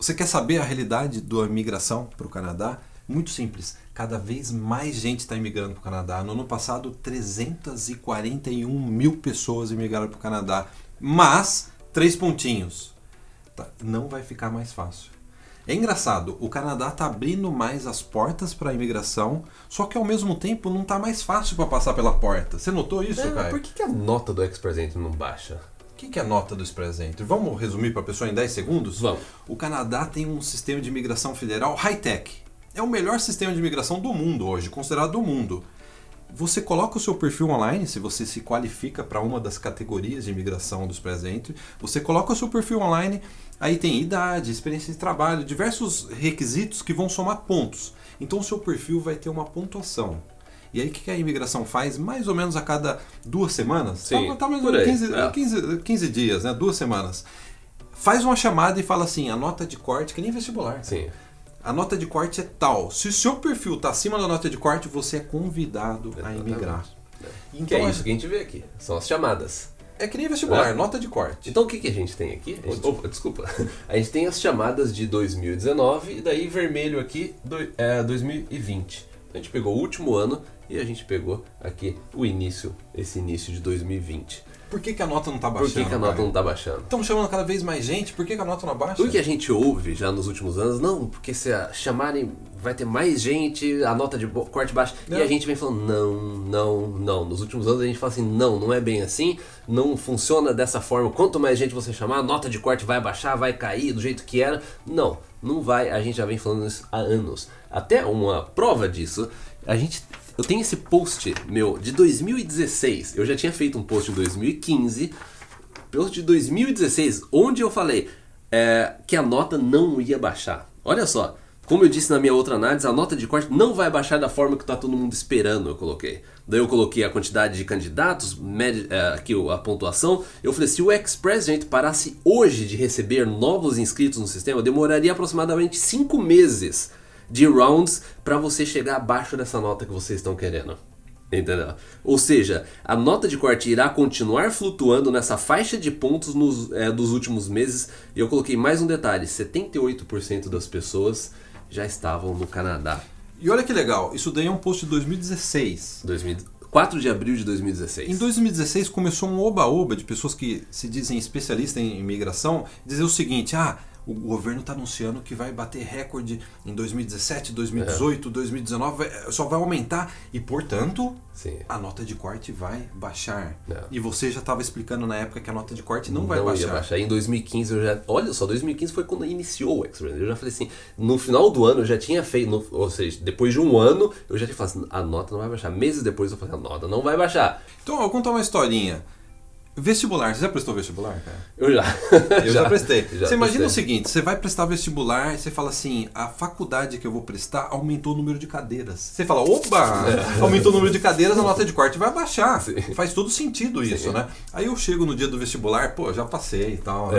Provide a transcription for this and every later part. Você quer saber a realidade da imigração para o Canadá? Muito simples, cada vez mais gente está imigrando para o Canadá. No ano passado, 341 mil pessoas imigraram para o Canadá. Mas, três pontinhos, tá, não vai ficar mais fácil. É engraçado, o Canadá está abrindo mais as portas para a imigração, só que ao mesmo tempo não está mais fácil para passar pela porta. Você notou isso, Caio? Por que a nota do Express Entry não baixa? O que é a nota do Express Entry? Vamos resumir para a pessoa em 10 segundos? Vamos. O Canadá tem um sistema de imigração federal high-tech. É o melhor sistema de imigração do mundo hoje, considerado do mundo. Você coloca o seu perfil online, se você se qualifica para uma das categorias de imigração do Express Entry, você coloca o seu perfil online, aí tem idade, experiência de trabalho, diversos requisitos que vão somar pontos. Então o seu perfil vai ter uma pontuação. E aí o que a imigração faz mais ou menos a cada 2 semanas? Sim, tá mais ou menos 15 dias, né? 2 semanas. Faz uma chamada e fala assim, a nota de corte, que nem vestibular. Sim. A nota de corte é tal. Se o seu perfil está acima da nota de corte, você é convidado a imigrar. É. Então, que é isso que a gente vê aqui. São as chamadas. É que nem vestibular, nota de corte. Então o que a gente tem aqui? A gente... Opa, desculpa. A gente tem as chamadas de 2019 e daí vermelho aqui, 2020. Então, a gente pegou o último ano e a gente pegou aqui o início, esse início de 2020. Por que a nota não está baixando? Por que a nota não está baixando? Estão chamando cada vez mais gente, por que a nota não baixa? O que a gente ouve já nos últimos anos, não, porque se chamarem vai ter mais gente, a nota de corte baixa, e a gente vem falando não. Nos últimos anos a gente fala assim, não é bem assim, não funciona dessa forma, quanto mais gente você chamar, a nota de corte vai baixar, vai cair do jeito que era, não vai, a gente já vem falando isso há anos. Até uma prova disso, eu tenho esse post meu de 2016, eu já tinha feito um post em 2015, post de 2016, onde eu falei que a nota não ia baixar. Olha só, como eu disse na minha outra análise, a nota de corte não vai baixar da forma que está todo mundo esperando, eu coloquei. Daí eu coloquei a quantidade de candidatos, aqui a pontuação, eu falei, se o Express Entry parasse hoje de receber novos inscritos no sistema, demoraria aproximadamente 5 meses. De rounds para você chegar abaixo dessa nota que vocês estão querendo, entendeu? Ou seja, a nota de corte irá continuar flutuando nessa faixa de pontos dos últimos meses. E eu coloquei mais um detalhe, 78% das pessoas já estavam no Canadá. E olha que legal, isso daí é um post de 2016. 4 de abril de 2016. Em 2016 começou um oba-oba de pessoas que se dizem especialistas em imigração, dizer o seguinte, o governo está anunciando que vai bater recorde em 2017, 2018, 2019, só vai aumentar e, portanto, a nota de corte vai baixar. E você já estava explicando na época que a nota de corte não vai baixar. Ia baixar. Em 2015, olha só, 2015 foi quando iniciou o Express Entry. Eu já falei assim, no final do ano eu já tinha feito, ou seja, depois de um ano, eu já tinha falado assim, a nota não vai baixar. Meses depois eu falei, a nota não vai baixar. Então, eu vou contar uma historinha. Vestibular, você já prestou vestibular, cara? Eu já. Eu já prestei. Você imagina o seguinte, você vai prestar vestibular e você fala assim, a faculdade que eu vou prestar aumentou o número de cadeiras. Você fala, opa, aumentou o número de cadeiras, a nota de corte vai baixar. Sim. Faz todo sentido isso, né? Aí eu chego no dia do vestibular, pô, já passei e tal,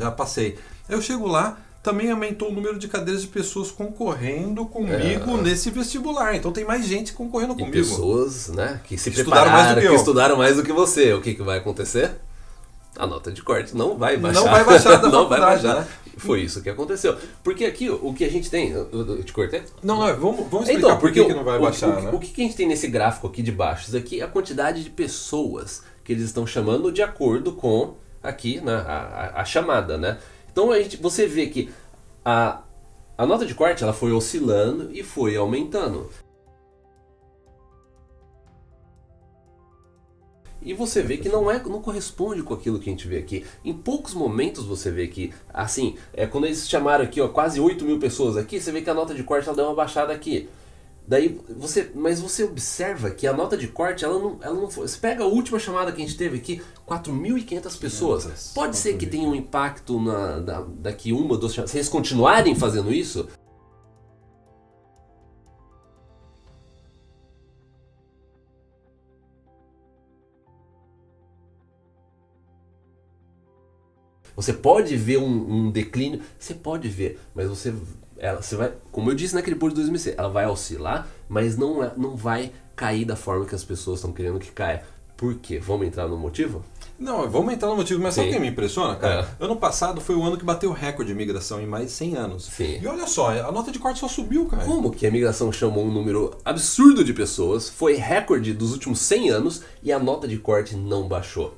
já passei. Aí eu chego lá, também aumentou o número de cadeiras de pessoas concorrendo comigo nesse vestibular. Então tem mais gente concorrendo comigo. Pessoas, né, que se prepararam, estudaram mais do que você. O que vai acontecer? A nota de corte não vai baixar. Não vai baixar da não vai baixar. Né? Foi isso que aconteceu. Porque aqui o que a gente tem... Eu te cortei? Não, vamos explicar então, por que não vai baixar. Né? O que a gente tem nesse gráfico aqui de baixo? Isso aqui é a quantidade de pessoas que eles estão chamando de acordo com aqui né, a chamada, né? Então você vê que a nota de corte ela foi oscilando e foi aumentando. E você vê que não corresponde com aquilo que a gente vê aqui. Em poucos momentos você vê que, assim, quando eles chamaram aqui ó, quase 8 mil pessoas aqui, você vê que a nota de corte ela deu uma baixada aqui. Daí mas você observa que a nota de corte, ela não foi... Você pega a última chamada que a gente teve aqui, 4.500 pessoas. Pode ser que tenha um impacto daqui uma, duas chamadas. Se eles continuarem fazendo isso... Você pode ver um declínio, você pode ver, mas você vai, como eu disse naquele post de 2006, ela vai oscilar, mas não vai cair da forma que as pessoas estão querendo que caia. Por quê? Vamos entrar no motivo? Não, vamos entrar no motivo, mas sabe o que me impressiona, cara? É. Ano passado foi o ano que bateu o recorde de migração em mais de 100 anos. Sim. E olha só, a nota de corte só subiu, cara. Como que a migração chamou um número absurdo de pessoas, foi recorde dos últimos 100 anos e a nota de corte não baixou?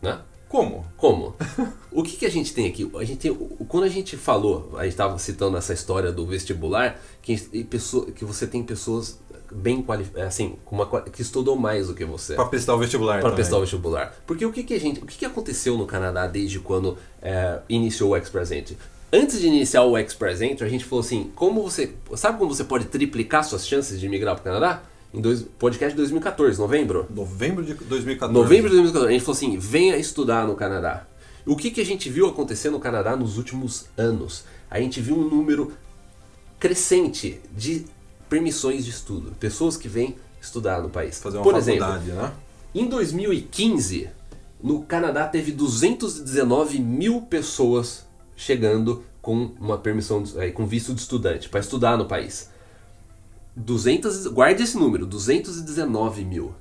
Né? Como? Como? O que a gente tem aqui? A gente tem, quando a gente falou, a gente estava citando essa história do vestibular, que você tem pessoas bem qualificadas, assim, que estudou mais do que você. Para prestar o vestibular. Para prestar o vestibular. Porque o que aconteceu no Canadá desde quando iniciou o Express Entry? Antes de iniciar o Express Entry, a gente falou assim, sabe como você pode triplicar suas chances de migrar para o Canadá? Em podcast de 2014, novembro? Novembro de 2014. Novembro de 2014. A gente falou assim, venha estudar no Canadá. O que a gente viu acontecer no Canadá nos últimos anos? A gente viu um número crescente de permissões de estudo. Pessoas que vêm estudar no país. Fazer uma faculdade, né? Em 2015, no Canadá teve 219 mil pessoas chegando com uma permissão, com visto de estudante, para estudar no país. 200, guarde esse número, 219 mil.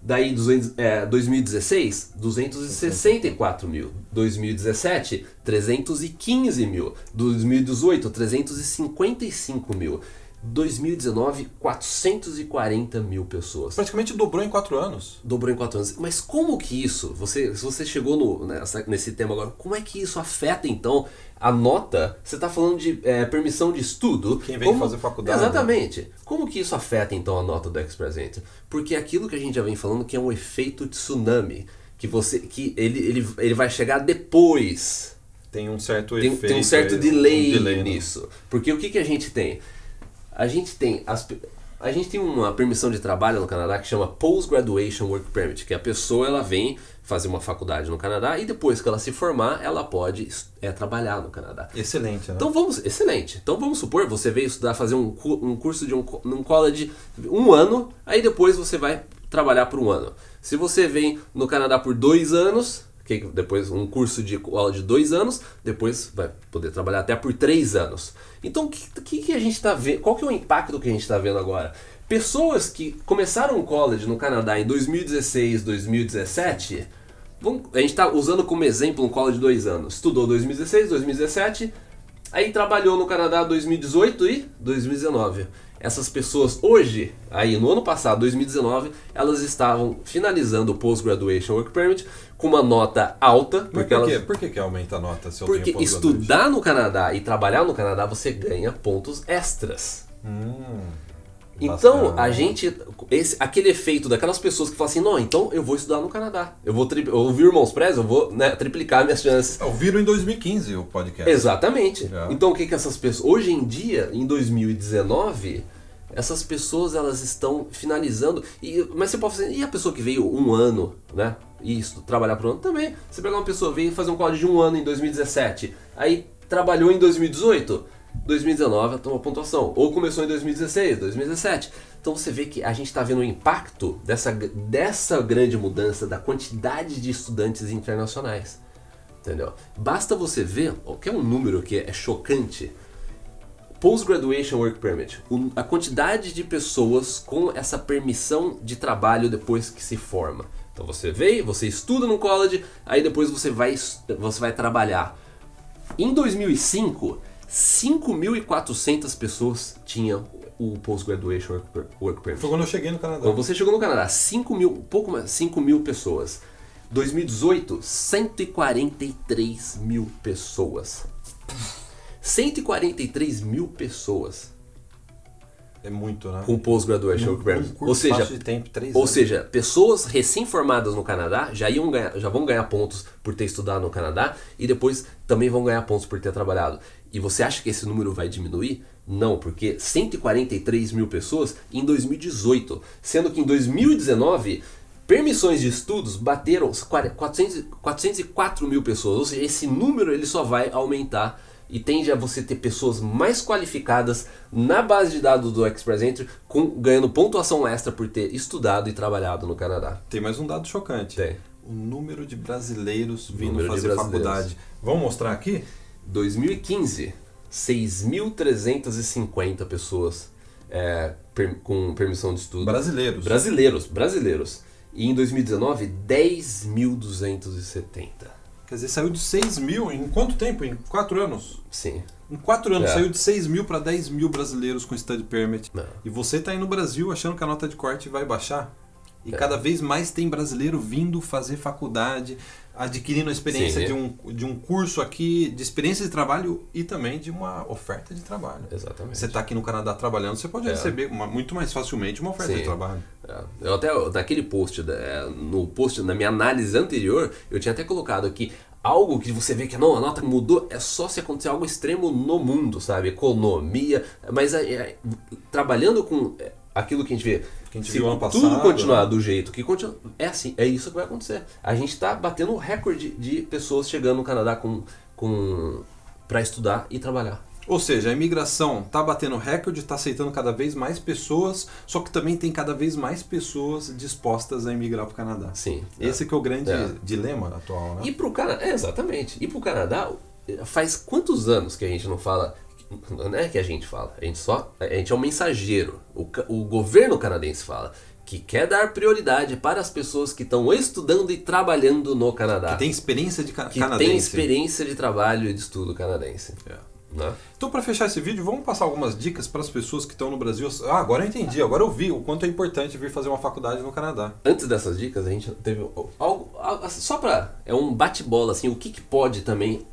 Daí 2016, 264 mil. 2017, 315 mil. 2018, 355 mil. 2019, 440 mil pessoas. Praticamente dobrou em 4 anos. Dobrou em 4 anos. Mas como que isso, se você chegou nesse tema agora, como é que isso afeta então a nota? Você está falando de permissão de estudo. Quem vem fazer faculdade. Exatamente. Né? Como que isso afeta então a nota do Express Entry? Porque aquilo que a gente já vem falando que é um efeito tsunami, que ele vai chegar depois. Tem um certo efeito. Tem um certo delay nisso. Não. Porque o que a gente tem? A gente tem uma permissão de trabalho no Canadá que chama Post-Graduation Work Permit, que a pessoa ela vem fazer uma faculdade no Canadá e depois que ela se formar, ela pode trabalhar no Canadá. Excelente, né? Então vamos supor, você veio estudar, fazer um curso de um college um ano, aí depois você vai trabalhar por um ano. Se você vem no Canadá por 2 anos, que depois um curso de aula de 2 anos, depois vai poder trabalhar até por 3 anos. Então, o que a gente está vendo? Qual que é o impacto que a gente está vendo agora? Pessoas que começaram o college no Canadá em 2016, 2017, a gente está usando como exemplo um college de 2 anos. Estudou 2016, 2017, aí trabalhou no Canadá 2018 e 2019. Essas pessoas hoje, aí no ano passado, 2019, elas estavam finalizando o Post-Graduation Work Permit com uma nota alta. Por que aumenta a nota se eu tenho Porque estudar no Canadá e trabalhar no Canadá, você ganha pontos extras. Então, aquele efeito daquelas pessoas que falam assim, não, então eu vou estudar no Canadá. Eu vou ouvir Irmãos Prezia, eu vou triplicar minhas chances. Ouviram em 2015 o podcast. Exatamente. É. Então, o que essas pessoas... Hoje em dia, em 2019, essas pessoas elas estão finalizando... Mas você pode fazer... E a pessoa que veio um ano, né? Isso, trabalhar por um ano também. Você pegar uma pessoa, veio fazer um college de um ano em 2017, aí trabalhou em 2018... 2019 tomou pontuação, ou começou em 2016, 2017. Então você vê que a gente está vendo o impacto dessa grande mudança da quantidade de estudantes internacionais, entendeu? Basta você ver, que é um número que é chocante, Post-Graduation Work Permit, a quantidade de pessoas com essa permissão de trabalho depois que se forma. Então você veio, você estuda no college, aí depois você vai trabalhar. Em 2005... 5.400 pessoas tinham o Post-Graduation Work Permit. Foi quando eu cheguei no Canadá. Quando você chegou no Canadá, 5 mil pessoas. 2018, 143 mil pessoas. 143 mil pessoas. É muito, né? Com Post-Graduation Work Permit. Ou seja, pessoas recém-formadas no Canadá já vão ganhar pontos por ter estudado no Canadá e depois também vão ganhar pontos por ter trabalhado. E você acha que esse número vai diminuir? Não, porque 143 mil pessoas em 2018, sendo que em 2019, permissões de estudos bateram 404 mil pessoas, ou seja, esse número ele só vai aumentar e tende a você ter pessoas mais qualificadas na base de dados do Express Entry, ganhando pontuação extra por ter estudado e trabalhado no Canadá. Tem mais um dado chocante. Tem. O número de brasileiros vindo fazer faculdade. Vamos mostrar aqui? 2015, 6.350 pessoas com permissão de estudo. Brasileiros. E em 2019, 10.270. Quer dizer, saiu de 6 mil em quanto tempo? Em 4 anos? Sim. Em 4 anos, saiu de 6 mil para 10 mil brasileiros com Study Permit. Não. E você tá aí no Brasil achando que a nota de corte vai baixar? E cada vez mais tem brasileiro vindo fazer faculdade, adquirindo a experiência de um curso aqui, de experiência de trabalho e também de uma oferta de trabalho. Exatamente. Você está aqui no Canadá trabalhando, você pode receber muito mais facilmente uma oferta de trabalho. É. Eu até, naquele post, no post, na minha análise anterior, eu tinha até colocado aqui algo que você vê que não, a nota mudou, é só se acontecer algo extremo no mundo, sabe? Economia, mas trabalhando com aquilo que a gente vê, se tudo passado, continuar do jeito que continua, é assim, é isso que vai acontecer. A gente está batendo um recorde de pessoas chegando no Canadá para estudar e trabalhar. Ou seja, a imigração está batendo recorde, está aceitando cada vez mais pessoas, só que também tem cada vez mais pessoas dispostas a emigrar para o Canadá. Sim. Esse que é o grande dilema atual, né? E para o Canadá, exatamente. E para o Canadá, faz quantos anos que a gente não fala... Não é que a gente fala, a gente é um mensageiro. O governo canadense fala que quer dar prioridade para as pessoas que estão estudando e trabalhando no Canadá. Que tem experiência de canadense. Que tem experiência de trabalho e de estudo canadense. Né? Então, para fechar esse vídeo, vamos passar algumas dicas para as pessoas que estão no Brasil. Ah, agora eu entendi, agora eu vi o quanto é importante vir fazer uma faculdade no Canadá. Antes dessas dicas, a gente teve algo... Só para... É um bate-bola, assim, o que pode também...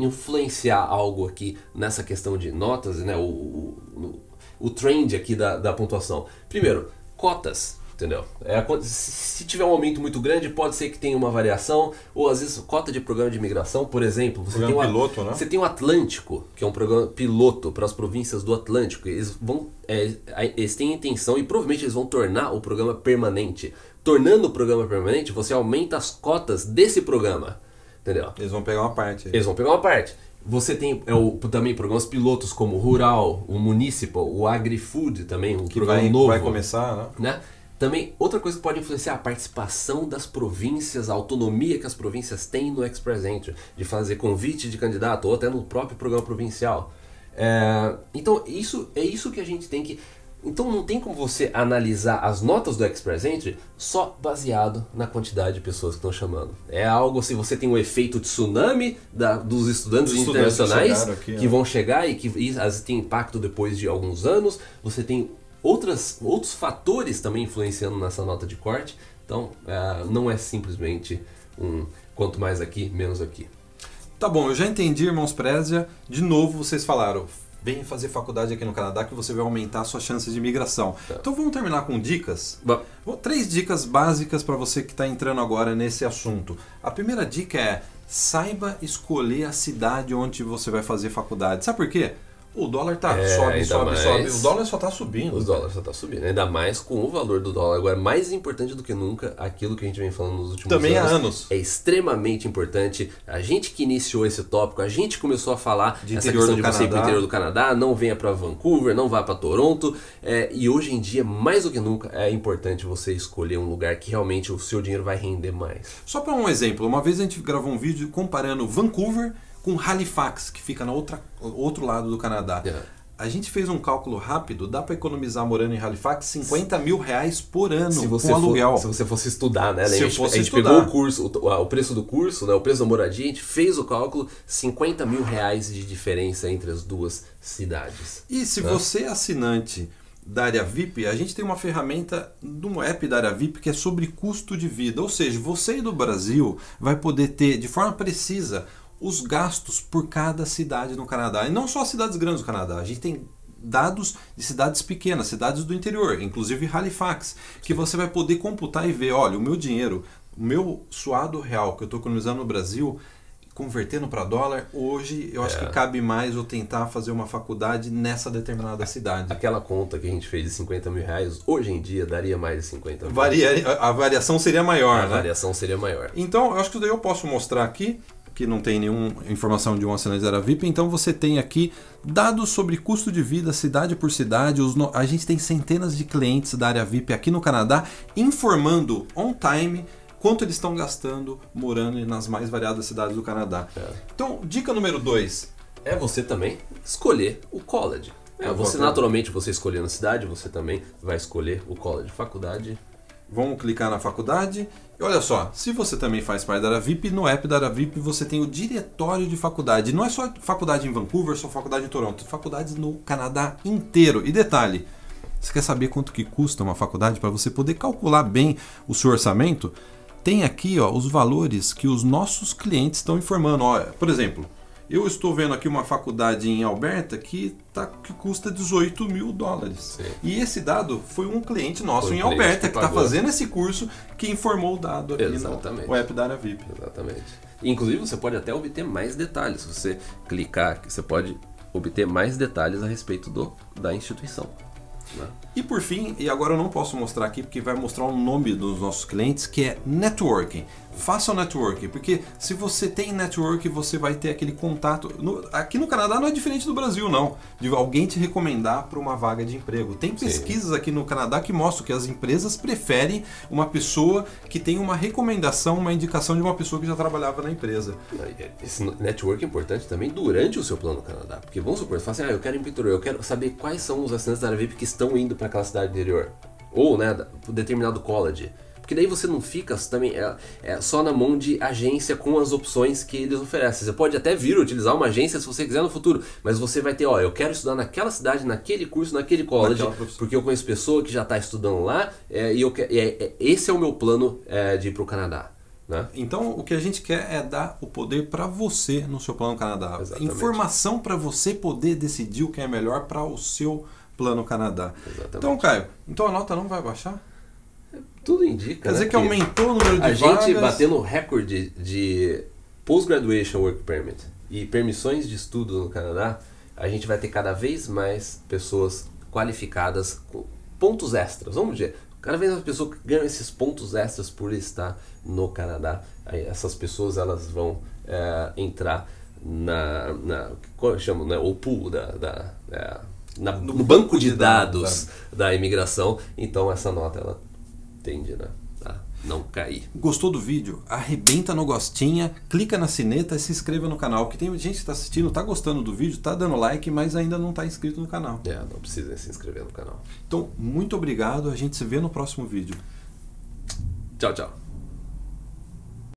influenciar algo aqui nessa questão de notas, né? O trend aqui da pontuação. Primeiro, cotas, entendeu? Se tiver um aumento muito grande, pode ser que tenha uma variação, ou às vezes cota de programa de imigração, por exemplo. Você tem piloto, né? Você tem o Atlântico, que é um programa piloto para as províncias do Atlântico. Eles têm intenção e provavelmente eles vão tornar o programa permanente. Tornando o programa permanente, você aumenta as cotas desse programa. Entendeu? Eles vão pegar uma parte. Eles vão pegar uma parte. Você tem também programas pilotos como o Rural, o Municipal, o AgriFood também, que vai, novo, vai começar, né? Também, outra coisa que pode influenciar a participação das províncias, a autonomia que as províncias têm no Express Entry, de fazer convite de candidato ou até no próprio programa provincial. Então, isso que a gente tem que... Então não tem como você analisar as notas do Express Entry só baseado na quantidade de pessoas que estão chamando. É algo assim, você tem o efeito tsunami dos estudantes internacionais que vão chegar e que tem impacto depois de alguns anos. Você tem outros fatores também influenciando nessa nota de corte. Então não é simplesmente um quanto mais aqui, menos aqui. Tá bom, eu já entendi, Irmãos Prezia. De novo vocês falaram... Vem fazer faculdade aqui no Canadá que você vai aumentar suas chances de imigração. Então vamos terminar com dicas? Três dicas básicas para você que está entrando agora nesse assunto. A primeira dica é: saiba escolher a cidade onde você vai fazer faculdade. Sabe por quê? O dólar sobe. O dólar só está subindo. O dólar só está subindo. Ainda mais com o valor do dólar. Agora, mais importante do que nunca, aquilo que a gente vem falando nos últimos anos. Também há anos. É extremamente importante. A gente que iniciou esse tópico, a gente começou a falar essa questão de você ir para o interior do Canadá, não venha para Vancouver, não vá para Toronto. E hoje em dia, mais do que nunca, é importante você escolher um lugar que realmente o seu dinheiro vai render mais. Só para um exemplo, uma vez a gente gravou um vídeo comparando Vancouver com Halifax, que fica no outro lado do Canadá. A gente fez um cálculo rápido, dá para economizar morando em Halifax 50 mil reais por ano com aluguel. Se você fosse estudar, né? A gente pegou o curso, o preço do curso, né? O preço da moradia, a gente fez o cálculo, 50 mil reais de diferença entre as duas cidades. E se você é assinante da Área VIP, a gente tem uma ferramenta de um app da Área VIP que é sobre custo de vida. Ou seja, você do Brasil vai poder ter de forma precisa os gastos por cada cidade no Canadá. E não só as cidades grandes do Canadá. A gente tem dados de cidades pequenas, cidades do interior, inclusive Halifax, que você vai poder computar e ver, olha, o meu dinheiro, o meu suado real que eu estou economizando no Brasil, convertendo para dólar, hoje eu acho que cabe mais eu tentar fazer uma faculdade nessa determinada cidade. Aquela conta que a gente fez de 50 mil reais, hoje em dia daria mais de 50 mil. A variação seria maior, né? A variação seria maior. Então, eu acho que eu posso mostrar aqui que não tem nenhuma informação de um assinante da Área VIP, então você tem aqui dados sobre custo de vida, cidade por cidade. A gente tem centenas de clientes da Área VIP aqui no Canadá, informando on time quanto eles estão gastando morando nas mais variadas cidades do Canadá. Então, dica número 2. É você também escolher o college. Naturalmente, você escolhendo a cidade, você também vai escolher o college, faculdade. Vamos clicar na faculdade. E olha só, se você também faz parte da Área VIP, no app da Área VIP você tem o diretório de faculdade. Não é só faculdade em Vancouver, só faculdade em Toronto, faculdades no Canadá inteiro. E detalhe, você quer saber quanto que custa uma faculdade para você poder calcular bem o seu orçamento? Tem aqui, ó, os valores que os nossos clientes estão informando. Ó, por exemplo, eu estou vendo aqui uma faculdade em Alberta que custa 18 mil dólares. Sim. E esse dado foi um cliente nosso em Alberta que está fazendo esse curso que informou o dado aqui no app da Área VIP. Exatamente. Inclusive você pode até obter mais detalhes. Se você clicar aqui, você pode obter mais detalhes a respeito da instituição. Né? E por fim, e agora eu não posso mostrar aqui porque vai mostrar o nome dos nossos clientes, que é networking. Faça o networking, porque se você tem networking, você vai ter aquele contato. Aqui no Canadá não é diferente do Brasil, não, de alguém te recomendar para uma vaga de emprego. Tem pesquisas aqui no Canadá que mostram que as empresas preferem uma pessoa que tem uma recomendação, uma indicação de uma pessoa que já trabalhava na empresa. Esse networking é importante também durante o seu plano no Canadá, porque vamos supor, você fala assim, ah, eu quero ir em pintura, eu quero saber quais são os assinantes da Área VIP que estão indo para aquela cidade interior, ou né, determinado college. Porque daí você não fica também só na mão de agência com as opções que eles oferecem. Você pode até vir utilizar uma agência se você quiser no futuro, mas você vai ter, ó, eu quero estudar naquela cidade, naquele curso, naquele college, porque eu conheço pessoa que já está estudando lá esse é o meu plano de ir para o Canadá. Né? Então o que a gente quer é dar o poder para você no seu plano Canadá. Exatamente. Informação para você poder decidir o que é melhor para o seu plano Canadá. Exatamente. Então, Caio, então a nota não vai baixar? Tudo indica. Quer dizer, né, que aumentou o número de vagas. A gente batendo o recorde de Post-Graduation Work Permit e permissões de estudo no Canadá, a gente vai ter cada vez mais pessoas qualificadas com pontos extras. Vamos dizer, cada vez mais pessoas ganham esses pontos extras por estar no Canadá. Aí essas pessoas elas vão entrar o pool no banco de dados da imigração. Então essa nota ela tende, né, a não cair. Gostou do vídeo? Arrebenta no gostinha, clica na sineta e se inscreva no canal, que tem gente que está assistindo, está gostando do vídeo, está dando like, mas ainda não está inscrito no canal. É, não precisa se inscrever no canal. Então, muito obrigado, a gente se vê no próximo vídeo. Tchau, tchau.